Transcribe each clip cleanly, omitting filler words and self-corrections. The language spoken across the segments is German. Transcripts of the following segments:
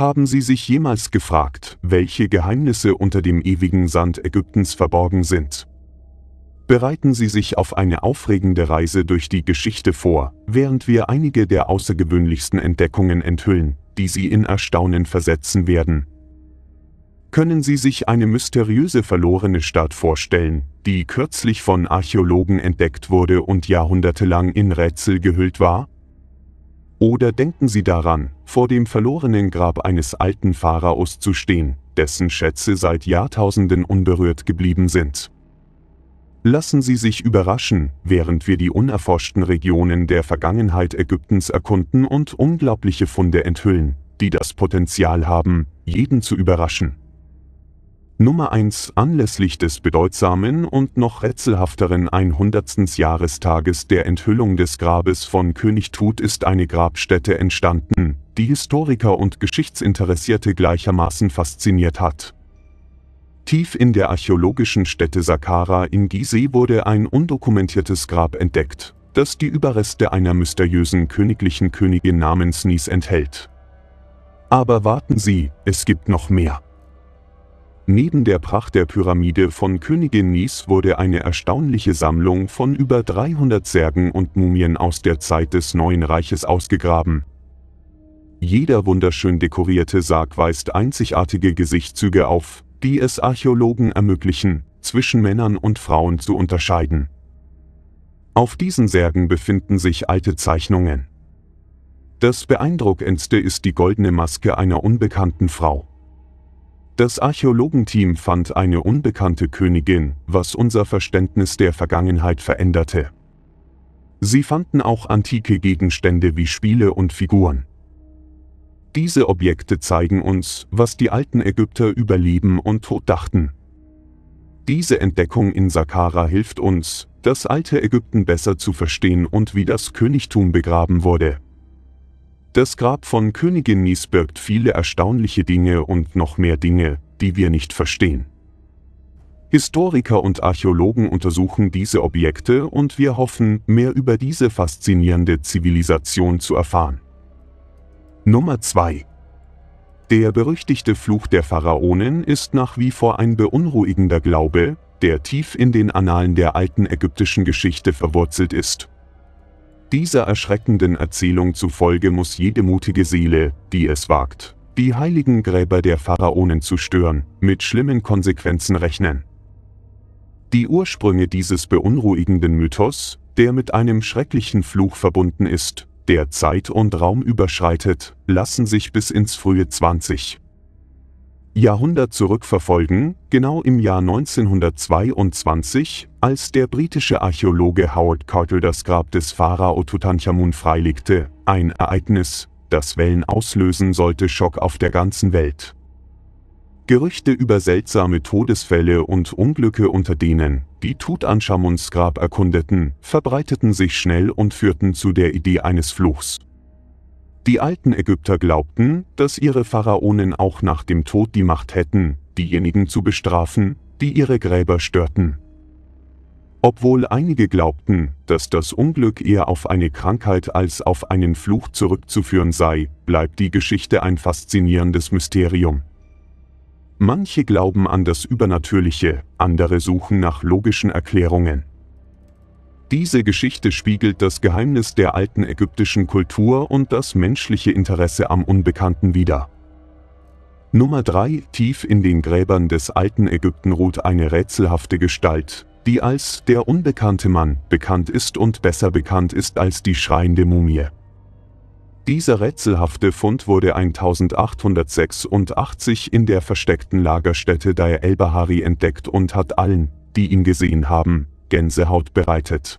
Haben Sie sich jemals gefragt, welche Geheimnisse unter dem ewigen Sand Ägyptens verborgen sind? Bereiten Sie sich auf eine aufregende Reise durch die Geschichte vor, während wir einige der außergewöhnlichsten Entdeckungen enthüllen, die Sie in Erstaunen versetzen werden. Können Sie sich eine mysteriöse verlorene Stadt vorstellen, die kürzlich von Archäologen entdeckt wurde und jahrhundertelang in Rätsel gehüllt war? Oder denken Sie daran, vor dem verlorenen Grab eines alten Pharaos zu stehen, dessen Schätze seit Jahrtausenden unberührt geblieben sind? Lassen Sie sich überraschen, während wir die unerforschten Regionen der Vergangenheit Ägyptens erkunden und unglaubliche Funde enthüllen, die das Potenzial haben, jeden zu überraschen. Nummer 1. Anlässlich des bedeutsamen und noch rätselhafteren 100. Jahrestages der Enthüllung des Grabes von König Tut ist eine Grabstätte entstanden, die Historiker und Geschichtsinteressierte gleichermaßen fasziniert hat. Tief in der archäologischen Stätte Saqqara in Gizeh wurde ein undokumentiertes Grab entdeckt, das die Überreste einer mysteriösen königlichen Königin namens Nies enthält. Aber warten Sie, es gibt noch mehr. Neben der Pracht der Pyramide von Königin Nys wurde eine erstaunliche Sammlung von über 300 Särgen und Mumien aus der Zeit des Neuen Reiches ausgegraben. Jeder wunderschön dekorierte Sarg weist einzigartige Gesichtszüge auf, die es Archäologen ermöglichen, zwischen Männern und Frauen zu unterscheiden. Auf diesen Särgen befinden sich alte Zeichnungen. Das beeindruckendste ist die goldene Maske einer unbekannten Frau. Das Archäologenteam fand eine unbekannte Königin, was unser Verständnis der Vergangenheit veränderte. Sie fanden auch antike Gegenstände wie Spiele und Figuren. Diese Objekte zeigen uns, was die alten Ägypter über Leben und Tod dachten. Diese Entdeckung in Saqqara hilft uns, das alte Ägypten besser zu verstehen und wie das Königtum begraben wurde. Das Grab von Königin Nys birgt viele erstaunliche Dinge und noch mehr Dinge, die wir nicht verstehen. Historiker und Archäologen untersuchen diese Objekte und wir hoffen, mehr über diese faszinierende Zivilisation zu erfahren. Nummer 2. Der berüchtigte Fluch der Pharaonen ist nach wie vor ein beunruhigender Glaube, der tief in den Annalen der alten ägyptischen Geschichte verwurzelt ist. Dieser erschreckenden Erzählung zufolge muss jede mutige Seele, die es wagt, die heiligen Gräber der Pharaonen zu stören, mit schlimmen Konsequenzen rechnen. Die Ursprünge dieses beunruhigenden Mythos, der mit einem schrecklichen Fluch verbunden ist, der Zeit und Raum überschreitet, lassen sich bis ins frühe 20. Jahrhundert zurückverfolgen, genau im Jahr 1922, als der britische Archäologe Howard Carter das Grab des Pharao Tutanchamun freilegte, ein Ereignis, das Wellen auslösen sollte, Schock auf der ganzen Welt. Gerüchte über seltsame Todesfälle und Unglücke unter denen, die Tutanchamuns Grab erkundeten, verbreiteten sich schnell und führten zu der Idee eines Fluchs. Die alten Ägypter glaubten, dass ihre Pharaonen auch nach dem Tod die Macht hätten, diejenigen zu bestrafen, die ihre Gräber störten. Obwohl einige glaubten, dass das Unglück eher auf eine Krankheit als auf einen Fluch zurückzuführen sei, bleibt die Geschichte ein faszinierendes Mysterium. Manche glauben an das Übernatürliche, andere suchen nach logischen Erklärungen. Diese Geschichte spiegelt das Geheimnis der alten ägyptischen Kultur und das menschliche Interesse am Unbekannten wider. Nummer 3. Tief in den Gräbern des alten Ägypten ruht eine rätselhafte Gestalt, die als der unbekannte Mann bekannt ist und besser bekannt ist als die schreiende Mumie. Dieser rätselhafte Fund wurde 1886 in der versteckten Lagerstätte der El-Bahari entdeckt und hat allen, die ihn gesehen haben, Gänsehaut bereitet.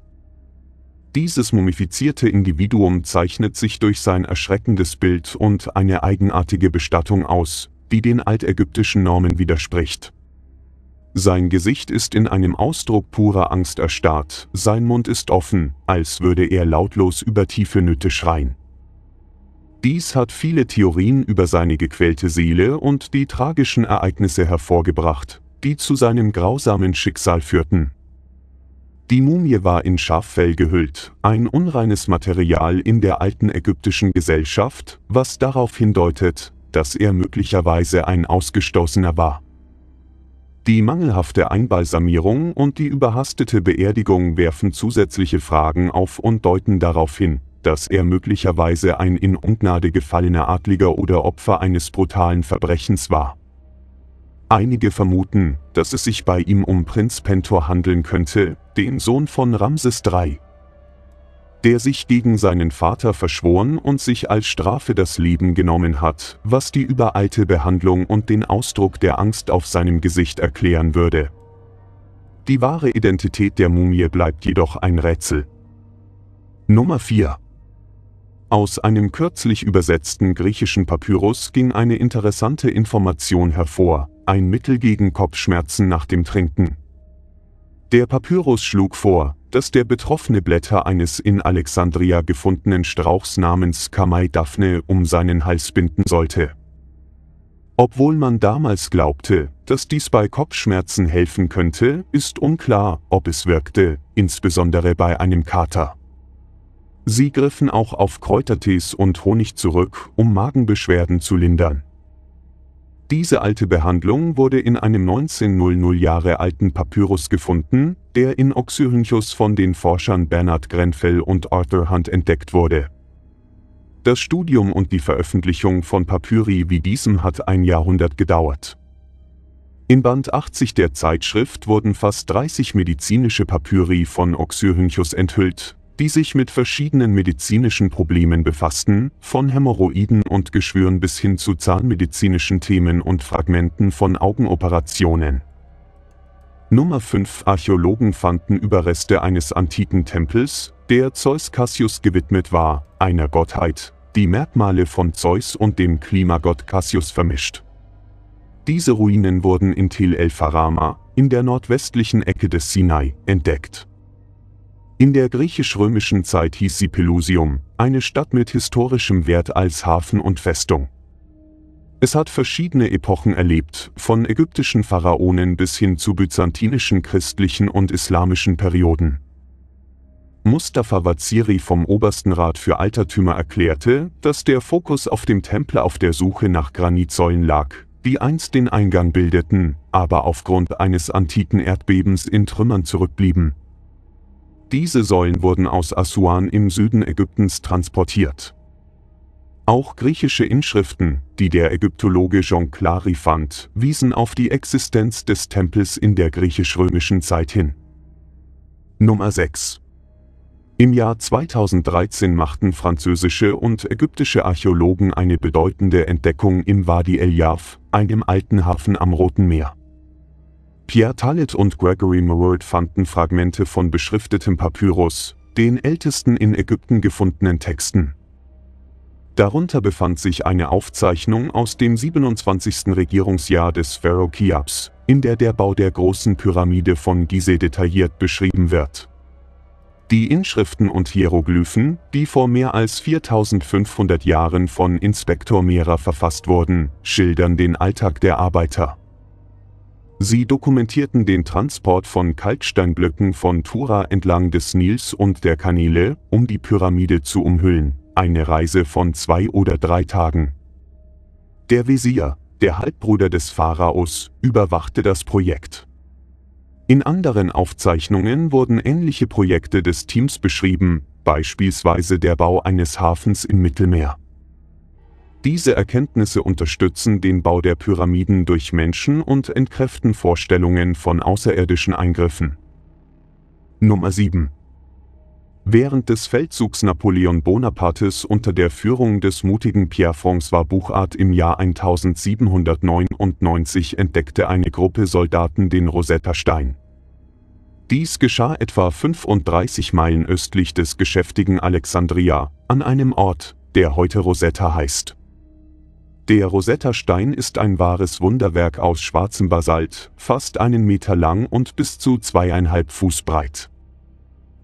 Dieses mumifizierte Individuum zeichnet sich durch sein erschreckendes Bild und eine eigenartige Bestattung aus, die den altägyptischen Normen widerspricht. Sein Gesicht ist in einem Ausdruck purer Angst erstarrt, sein Mund ist offen, als würde er lautlos über tiefe Nöte schreien. Dies hat viele Theorien über seine gequälte Seele und die tragischen Ereignisse hervorgebracht, die zu seinem grausamen Schicksal führten. Die Mumie war in Schaffell gehüllt, ein unreines Material in der alten ägyptischen Gesellschaft, was darauf hindeutet, dass er möglicherweise ein Ausgestoßener war. Die mangelhafte Einbalsamierung und die überhastete Beerdigung werfen zusätzliche Fragen auf und deuten darauf hin, dass er möglicherweise ein in Ungnade gefallener Adliger oder Opfer eines brutalen Verbrechens war. Einige vermuten, dass es sich bei ihm um Prinz Pentor handeln könnte, den Sohn von Ramses III, der sich gegen seinen Vater verschworen und sich als Strafe das Leben genommen hat, was die übereilte Behandlung und den Ausdruck der Angst auf seinem Gesicht erklären würde. Die wahre Identität der Mumie bleibt jedoch ein Rätsel. Nummer 4. Aus einem kürzlich übersetzten griechischen Papyrus ging eine interessante Information hervor, ein Mittel gegen Kopfschmerzen nach dem Trinken. Der Papyrus schlug vor, dass der betroffene Blätter eines in Alexandria gefundenen Strauchs namens Kamaidafne um seinen Hals binden sollte. Obwohl man damals glaubte, dass dies bei Kopfschmerzen helfen könnte, ist unklar, ob es wirkte, insbesondere bei einem Kater. Sie griffen auch auf Kräutertees und Honig zurück, um Magenbeschwerden zu lindern. Diese alte Behandlung wurde in einem 1900 Jahre alten Papyrus gefunden, der in Oxyrhynchus von den Forschern Bernhard Grenfell und Arthur Hunt entdeckt wurde. Das Studium und die Veröffentlichung von Papyri wie diesem hat ein Jahrhundert gedauert. In Band 80 der Zeitschrift wurden fast 30 medizinische Papyri von Oxyrhynchus enthüllt, die sich mit verschiedenen medizinischen Problemen befassten, von Hämorrhoiden und Geschwüren bis hin zu zahnmedizinischen Themen und Fragmenten von Augenoperationen. Nummer 5. Archäologen fanden Überreste eines antiken Tempels, der Zeus Cassius gewidmet war, einer Gottheit, die Merkmale von Zeus und dem Klimagott Cassius vermischt. Diese Ruinen wurden in Tel El Farama, in der nordwestlichen Ecke des Sinai, entdeckt. In der griechisch-römischen Zeit hieß sie Pelusium, eine Stadt mit historischem Wert als Hafen und Festung. Es hat verschiedene Epochen erlebt, von ägyptischen Pharaonen bis hin zu byzantinischen, christlichen und islamischen Perioden. Mustafa Waziri vom Obersten Rat für Altertümer erklärte, dass der Fokus auf dem Tempel auf der Suche nach Granitsäulen lag, die einst den Eingang bildeten, aber aufgrund eines antiken Erdbebens in Trümmern zurückblieben. Diese Säulen wurden aus Assuan im Süden Ägyptens transportiert. Auch griechische Inschriften, die der Ägyptologe Jean Clary fand, wiesen auf die Existenz des Tempels in der griechisch-römischen Zeit hin. Nummer 6. Im Jahr 2013 machten französische und ägyptische Archäologen eine bedeutende Entdeckung im Wadi El-Jarf, einem alten Hafen am Roten Meer. Pierre Tallet und Gregory Moreau fanden Fragmente von beschriftetem Papyrus, den ältesten in Ägypten gefundenen Texten. Darunter befand sich eine Aufzeichnung aus dem 27. Regierungsjahr des Pharao Kiabs, in der der Bau der großen Pyramide von Gizeh detailliert beschrieben wird. Die Inschriften und Hieroglyphen, die vor mehr als 4500 Jahren von Inspektor Mera verfasst wurden, schildern den Alltag der Arbeiter. Sie dokumentierten den Transport von Kalksteinblöcken von Tura entlang des Nils und der Kanäle, um die Pyramide zu umhüllen, eine Reise von 2 oder 3 Tagen. Der Wesir, der Halbbruder des Pharaos, überwachte das Projekt. In anderen Aufzeichnungen wurden ähnliche Projekte des Teams beschrieben, beispielsweise der Bau eines Hafens im Mittelmeer. Diese Erkenntnisse unterstützen den Bau der Pyramiden durch Menschen und entkräften Vorstellungen von außerirdischen Eingriffen. Nummer 7. Während des Feldzugs Napoleon Bonapartes unter der Führung des mutigen Pierre-François Bouchard im Jahr 1799 entdeckte eine Gruppe Soldaten den Rosetta-Stein. Dies geschah etwa 35 Meilen östlich des geschäftigen Alexandria, an einem Ort, der heute Rosetta heißt. Der Rosetta-Stein ist ein wahres Wunderwerk aus schwarzem Basalt, fast 1 Meter lang und bis zu 2,5 Fuß breit.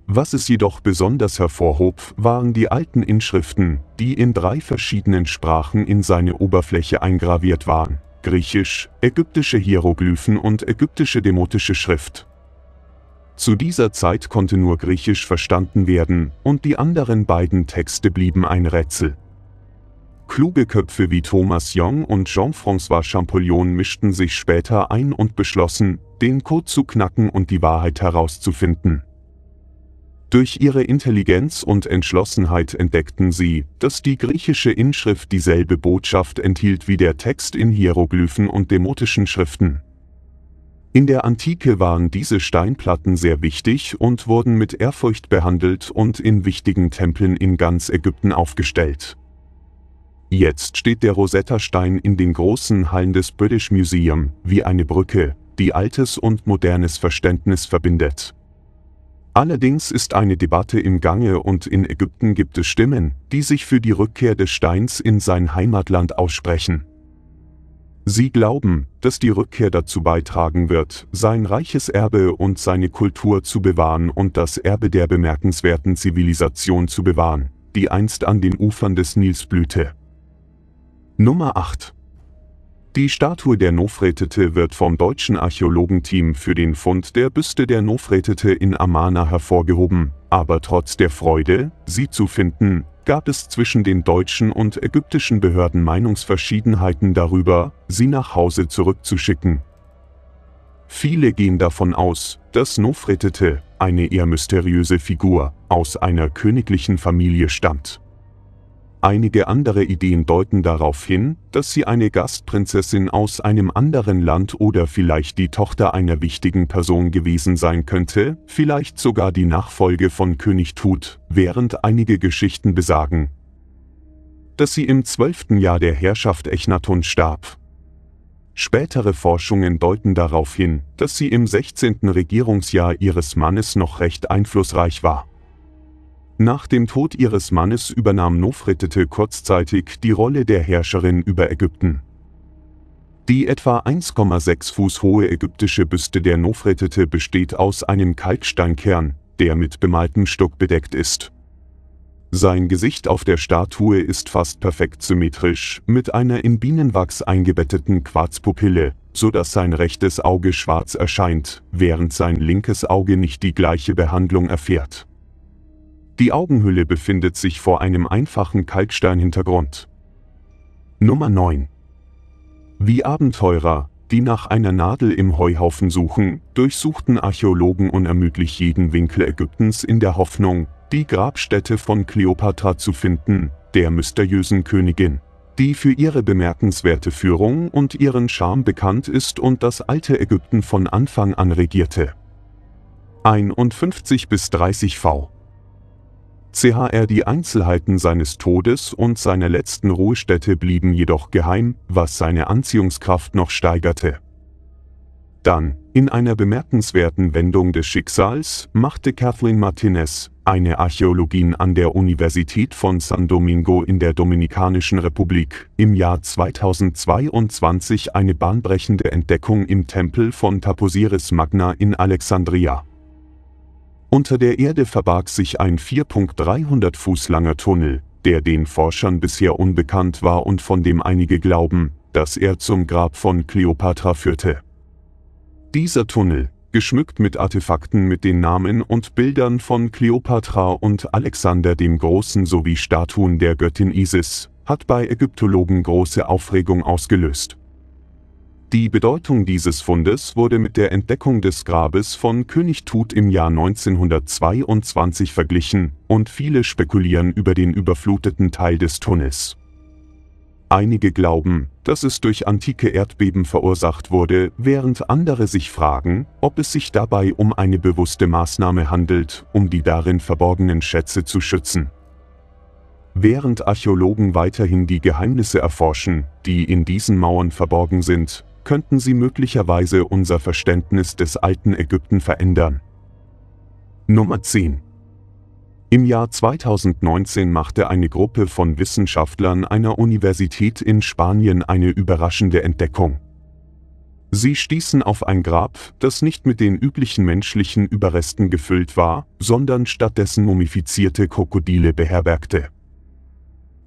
Was es jedoch besonders hervorhob, waren die alten Inschriften, die in 3 verschiedenen Sprachen in seine Oberfläche eingraviert waren: Griechisch, ägyptische Hieroglyphen und ägyptische demotische Schrift. Zu dieser Zeit konnte nur Griechisch verstanden werden, und die anderen beiden Texte blieben ein Rätsel. Kluge Köpfe wie Thomas Young und Jean-François Champollion mischten sich später ein und beschlossen, den Code zu knacken und die Wahrheit herauszufinden. Durch ihre Intelligenz und Entschlossenheit entdeckten sie, dass die griechische Inschrift dieselbe Botschaft enthielt wie der Text in Hieroglyphen und demotischen Schriften. In der Antike waren diese Steinplatten sehr wichtig und wurden mit Ehrfurcht behandelt und in wichtigen Tempeln in ganz Ägypten aufgestellt. Jetzt steht der Rosetta-Stein in den großen Hallen des British Museum, wie eine Brücke, die altes und modernes Verständnis verbindet. Allerdings ist eine Debatte im Gange und in Ägypten gibt es Stimmen, die sich für die Rückkehr des Steins in sein Heimatland aussprechen. Sie glauben, dass die Rückkehr dazu beitragen wird, sein reiches Erbe und seine Kultur zu bewahren und das Erbe der bemerkenswerten Zivilisation zu bewahren, die einst an den Ufern des Nils blühte. Nummer 8. Die Statue der Nofretete wird vom deutschen Archäologenteam für den Fund der Büste der Nofretete in Amarna hervorgehoben, aber trotz der Freude, sie zu finden, gab es zwischen den deutschen und ägyptischen Behörden Meinungsverschiedenheiten darüber, sie nach Hause zurückzuschicken. Viele gehen davon aus, dass Nofretete, eine eher mysteriöse Figur, aus einer königlichen Familie stammt. Einige andere Ideen deuten darauf hin, dass sie eine Gastprinzessin aus einem anderen Land oder vielleicht die Tochter einer wichtigen Person gewesen sein könnte, vielleicht sogar die Nachfolge von König Tut, während einige Geschichten besagen, dass sie im 12. Jahr der Herrschaft Echnatons starb. Spätere Forschungen deuten darauf hin, dass sie im 16. Regierungsjahr ihres Mannes noch recht einflussreich war. Nach dem Tod ihres Mannes übernahm Nofretete kurzzeitig die Rolle der Herrscherin über Ägypten. Die etwa 1,6 Fuß hohe ägyptische Büste der Nofretete besteht aus einem Kalksteinkern, der mit bemaltem Stuck bedeckt ist. Sein Gesicht auf der Statue ist fast perfekt symmetrisch, mit einer in Bienenwachs eingebetteten Quarzpupille, sodass sein rechtes Auge schwarz erscheint, während sein linkes Auge nicht die gleiche Behandlung erfährt. Die Augenhöhle befindet sich vor einem einfachen Kalksteinhintergrund. Nummer 9. Wie Abenteurer, die nach einer Nadel im Heuhaufen suchen, durchsuchten Archäologen unermüdlich jeden Winkel Ägyptens in der Hoffnung, die Grabstätte von Kleopatra zu finden, der mysteriösen Königin, die für ihre bemerkenswerte Führung und ihren Charme bekannt ist und das alte Ägypten von Anfang an regierte. 51 bis 30 v. Chr. Die Einzelheiten seines Todes und seiner letzten Ruhestätte blieben jedoch geheim, was seine Anziehungskraft noch steigerte. Dann, in einer bemerkenswerten Wendung des Schicksals, machte Kathleen Martinez, eine Archäologin an der Universität von San Domingo in der Dominikanischen Republik, im Jahr 2022 eine bahnbrechende Entdeckung im Tempel von Taposiris Magna in Alexandria. Unter der Erde verbarg sich ein 4,300 Fuß langer Tunnel, der den Forschern bisher unbekannt war und von dem einige glauben, dass er zum Grab von Kleopatra führte. Dieser Tunnel, geschmückt mit Artefakten mit den Namen und Bildern von Kleopatra und Alexander dem Großen sowie Statuen der Göttin Isis, hat bei Ägyptologen große Aufregung ausgelöst. Die Bedeutung dieses Fundes wurde mit der Entdeckung des Grabes von König Tut im Jahr 1922 verglichen und viele spekulieren über den überfluteten Teil des Tunnels. Einige glauben, dass es durch antike Erdbeben verursacht wurde, während andere sich fragen, ob es sich dabei um eine bewusste Maßnahme handelt, um die darin verborgenen Schätze zu schützen. Während Archäologen weiterhin die Geheimnisse erforschen, die in diesen Mauern verborgen sind, könnten sie möglicherweise unser Verständnis des alten Ägypten verändern. Nummer 10. Im Jahr 2019 machte eine Gruppe von Wissenschaftlern einer Universität in Spanien eine überraschende Entdeckung. Sie stießen auf ein Grab, das nicht mit den üblichen menschlichen Überresten gefüllt war, sondern stattdessen mumifizierte Krokodile beherbergte.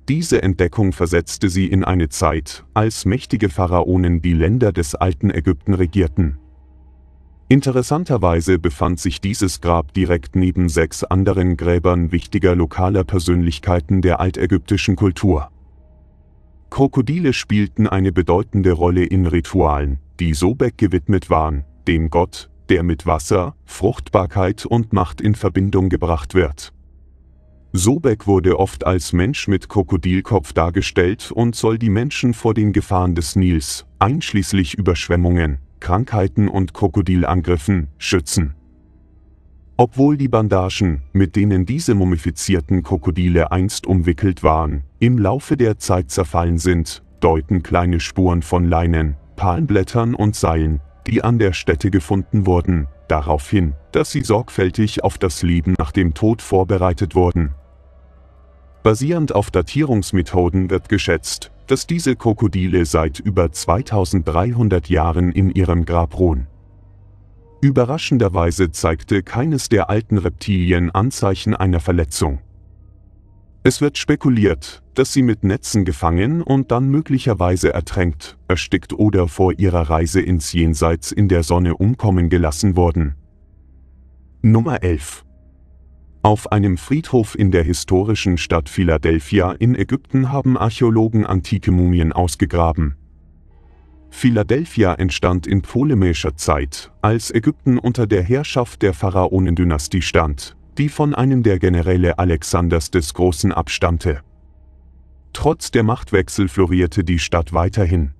Diese Entdeckung versetzte sie in eine Zeit, als mächtige Pharaonen die Länder des alten Ägypten regierten. Interessanterweise befand sich dieses Grab direkt neben 6 anderen Gräbern wichtiger lokaler Persönlichkeiten der altägyptischen Kultur. Krokodile spielten eine bedeutende Rolle in Ritualen, die Sobek gewidmet waren, dem Gott, der mit Wasser, Fruchtbarkeit und Macht in Verbindung gebracht wird. Sobek wurde oft als Mensch mit Krokodilkopf dargestellt und soll die Menschen vor den Gefahren des Nils, einschließlich Überschwemmungen, Krankheiten und Krokodilangriffen, schützen. Obwohl die Bandagen, mit denen diese mumifizierten Krokodile einst umwickelt waren, im Laufe der Zeit zerfallen sind, deuten kleine Spuren von Leinen, Palmblättern und Seilen, die an der Stätte gefunden wurden, darauf hin, dass sie sorgfältig auf das Leben nach dem Tod vorbereitet wurden. Basierend auf Datierungsmethoden wird geschätzt, dass diese Krokodile seit über 2300 Jahren in ihrem Grab ruhen. Überraschenderweise zeigte keines der alten Reptilien Anzeichen einer Verletzung. Es wird spekuliert, dass sie mit Netzen gefangen und dann möglicherweise ertränkt, erstickt oder vor ihrer Reise ins Jenseits in der Sonne umkommen gelassen wurden. Nummer 11. Auf einem Friedhof in der historischen Stadt Philadelphia in Ägypten haben Archäologen antike Mumien ausgegraben. Philadelphia entstand in ptolemäischer Zeit, als Ägypten unter der Herrschaft der Pharaonendynastie stand, die von einem der Generäle Alexanders des Großen abstammte. Trotz der Machtwechsel florierte die Stadt weiterhin.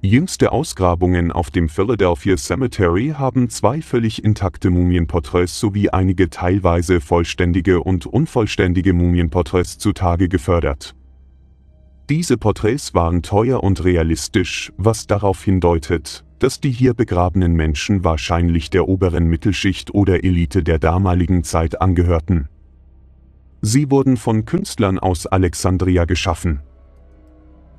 Jüngste Ausgrabungen auf dem Philadelphia Cemetery haben zwei völlig intakte Mumienporträts sowie einige teilweise vollständige und unvollständige Mumienporträts zutage gefördert. Diese Porträts waren teuer und realistisch, was darauf hindeutet, dass die hier begrabenen Menschen wahrscheinlich der oberen Mittelschicht oder Elite der damaligen Zeit angehörten. Sie wurden von Künstlern aus Alexandria geschaffen.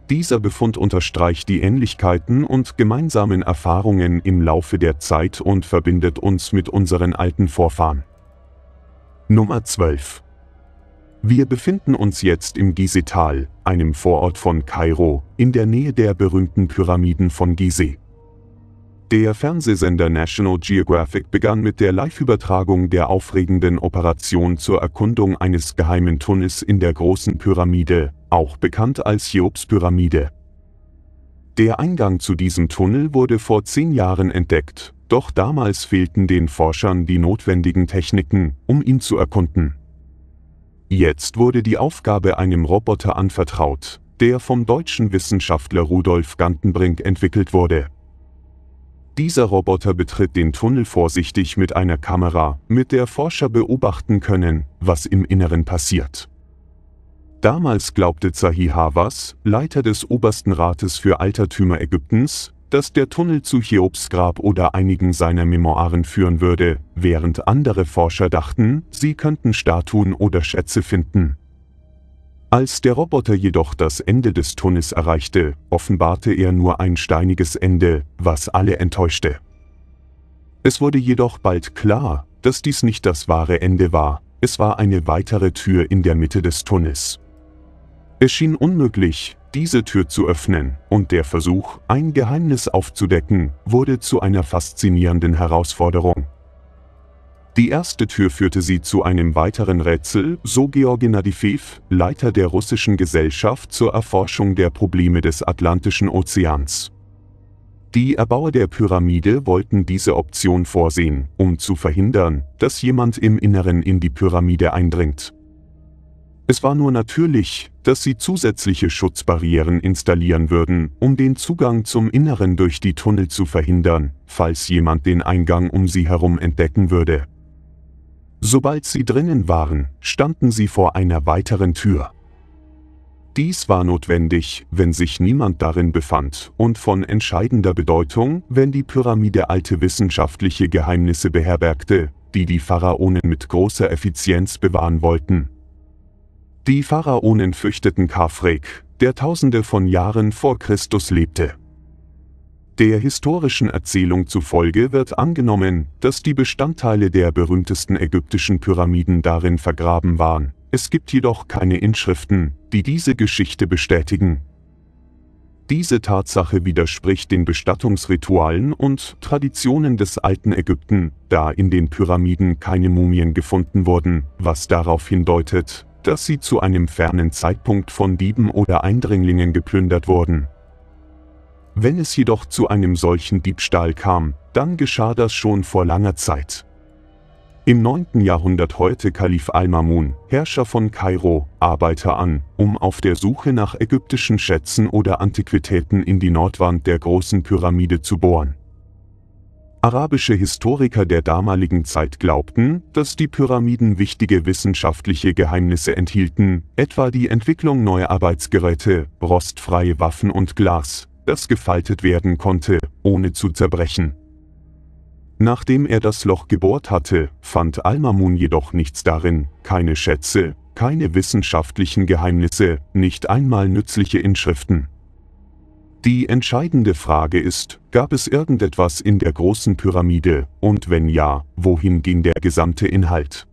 Dieser Befund unterstreicht die Ähnlichkeiten und gemeinsamen Erfahrungen im Laufe der Zeit und verbindet uns mit unseren alten Vorfahren. Nummer 12. Wir befinden uns jetzt im Gizeh-Tal, einem Vorort von Kairo, in der Nähe der berühmten Pyramiden von Gizeh. Der Fernsehsender National Geographic begann mit der Live-Übertragung der aufregenden Operation zur Erkundung eines geheimen Tunnels in der großen Pyramide, auch bekannt als Cheops-Pyramide. Der Eingang zu diesem Tunnel wurde vor 10 Jahren entdeckt, doch damals fehlten den Forschern die notwendigen Techniken, um ihn zu erkunden. Jetzt wurde die Aufgabe einem Roboter anvertraut, der vom deutschen Wissenschaftler Rudolf Gantenbrink entwickelt wurde. Dieser Roboter betritt den Tunnel vorsichtig mit einer Kamera, mit der Forscher beobachten können, was im Inneren passiert. Damals glaubte Zahi Hawass, Leiter des Obersten Rates für Altertümer Ägyptens, dass der Tunnel zu Cheops Grab oder einigen seiner Memoiren führen würde, während andere Forscher dachten, sie könnten Statuen oder Schätze finden. Als der Roboter jedoch das Ende des Tunnels erreichte, offenbarte er nur ein steiniges Ende, was alle enttäuschte. Es wurde jedoch bald klar, dass dies nicht das wahre Ende war, es war eine weitere Tür in der Mitte des Tunnels. Es schien unmöglich, diese Tür zu öffnen, und der Versuch, ein Geheimnis aufzudecken, wurde zu einer faszinierenden Herausforderung. Die erste Tür führte sie zu einem weiteren Rätsel, so Georgi Nadifev, Leiter der russischen Gesellschaft zur Erforschung der Probleme des Atlantischen Ozeans. Die Erbauer der Pyramide wollten diese Option vorsehen, um zu verhindern, dass jemand im Inneren in die Pyramide eindringt. Es war nur natürlich, dass sie zusätzliche Schutzbarrieren installieren würden, um den Zugang zum Inneren durch die Tunnel zu verhindern, falls jemand den Eingang um sie herum entdecken würde. Sobald sie drinnen waren, standen sie vor einer weiteren Tür. Dies war notwendig, wenn sich niemand darin befand, und von entscheidender Bedeutung, wenn die Pyramide alte wissenschaftliche Geheimnisse beherbergte, die die Pharaonen mit großer Effizienz bewahren wollten. Die Pharaonen fürchteten Khafrek, der Tausende von Jahren vor Christus lebte. Der historischen Erzählung zufolge wird angenommen, dass die Bestandteile der berühmtesten ägyptischen Pyramiden darin vergraben waren. Es gibt jedoch keine Inschriften, die diese Geschichte bestätigen. Diese Tatsache widerspricht den Bestattungsritualen und Traditionen des alten Ägypten, da in den Pyramiden keine Mumien gefunden wurden, was darauf hindeutet, dass sie zu einem fernen Zeitpunkt von Dieben oder Eindringlingen geplündert wurden. Wenn es jedoch zu einem solchen Diebstahl kam, dann geschah das schon vor langer Zeit. Im 9. Jahrhundert heuerte Kalif al-Mamun, Herrscher von Kairo, Arbeiter an, um auf der Suche nach ägyptischen Schätzen oder Antiquitäten in die Nordwand der großen Pyramide zu bohren. Arabische Historiker der damaligen Zeit glaubten, dass die Pyramiden wichtige wissenschaftliche Geheimnisse enthielten, etwa die Entwicklung neuer Arbeitsgeräte, rostfreie Waffen und Glas, das gefaltet werden konnte, ohne zu zerbrechen. Nachdem er das Loch gebohrt hatte, fand al-Mamun jedoch nichts darin, keine Schätze, keine wissenschaftlichen Geheimnisse, nicht einmal nützliche Inschriften. Die entscheidende Frage ist, gab es irgendetwas in der großen Pyramide, und wenn ja, wohin ging der gesamte Inhalt?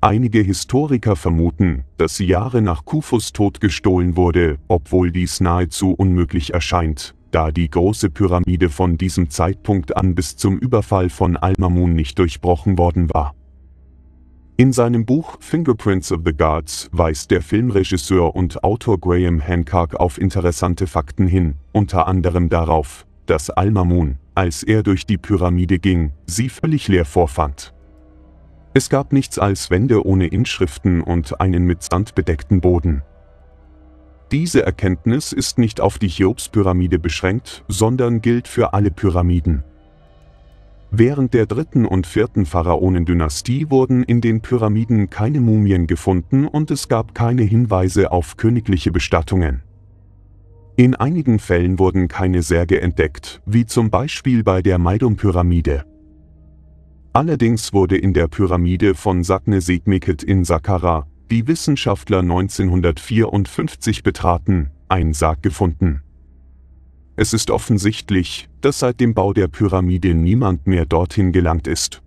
Einige Historiker vermuten, dass sie Jahre nach Khufus Tod gestohlen wurde, obwohl dies nahezu unmöglich erscheint, da die große Pyramide von diesem Zeitpunkt an bis zum Überfall von al-Mamun nicht durchbrochen worden war. In seinem Buch Fingerprints of the Gods weist der Filmregisseur und Autor Graham Hancock auf interessante Fakten hin, unter anderem darauf, dass al-Mamun, als er durch die Pyramide ging, sie völlig leer vorfand. Es gab nichts als Wände ohne Inschriften und einen mit Sand bedeckten Boden. Diese Erkenntnis ist nicht auf die Cheops-Pyramide beschränkt, sondern gilt für alle Pyramiden. Während der 3. und 4. Pharaonendynastie wurden in den Pyramiden keine Mumien gefunden und es gab keine Hinweise auf königliche Bestattungen. In einigen Fällen wurden keine Särge entdeckt, wie zum Beispiel bei der Meidum-Pyramide. Allerdings wurde in der Pyramide von Sakne Segmeket in Saqqara, die Wissenschaftler 1954 betraten, ein Sarg gefunden. Es ist offensichtlich, dass seit dem Bau der Pyramide niemand mehr dorthin gelangt ist.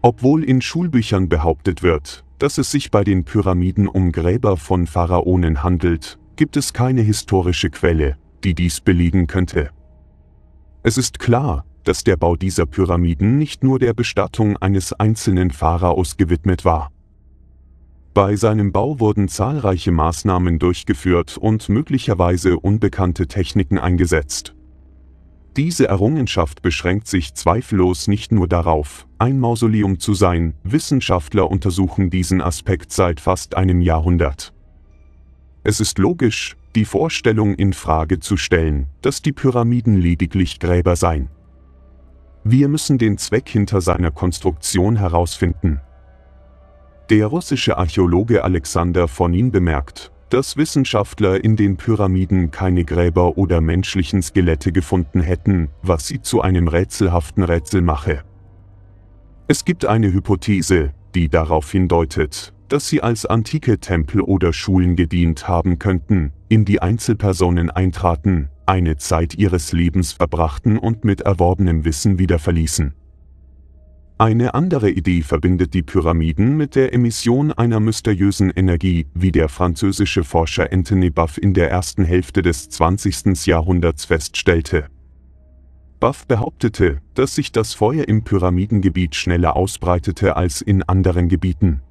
Obwohl in Schulbüchern behauptet wird, dass es sich bei den Pyramiden um Gräber von Pharaonen handelt, gibt es keine historische Quelle, die dies belegen könnte. Es ist klar, dass der Bau dieser Pyramiden nicht nur der Bestattung eines einzelnen Pharaos gewidmet war. Bei seinem Bau wurden zahlreiche Maßnahmen durchgeführt und möglicherweise unbekannte Techniken eingesetzt. Diese Errungenschaft beschränkt sich zweifellos nicht nur darauf, ein Mausoleum zu sein. Wissenschaftler untersuchen diesen Aspekt seit fast einem Jahrhundert. Es ist logisch, die Vorstellung in Frage zu stellen, dass die Pyramiden lediglich Gräber seien. Wir müssen den Zweck hinter seiner Konstruktion herausfinden. Der russische Archäologe Alexander Fonin bemerkt, dass Wissenschaftler in den Pyramiden keine Gräber oder menschlichen Skelette gefunden hätten, was sie zu einem rätselhaften Rätsel mache. Es gibt eine Hypothese, die darauf hindeutet, dass sie als antike Tempel oder Schulen gedient haben könnten, in die Einzelpersonen eintraten, eine Zeit ihres Lebens verbrachten und mit erworbenem Wissen wieder verließen. Eine andere Idee verbindet die Pyramiden mit der Emission einer mysteriösen Energie, wie der französische Forscher Anthony Buff in der ersten Hälfte des 20. Jahrhunderts feststellte. Buff behauptete, dass sich das Feuer im Pyramidengebiet schneller ausbreitete als in anderen Gebieten.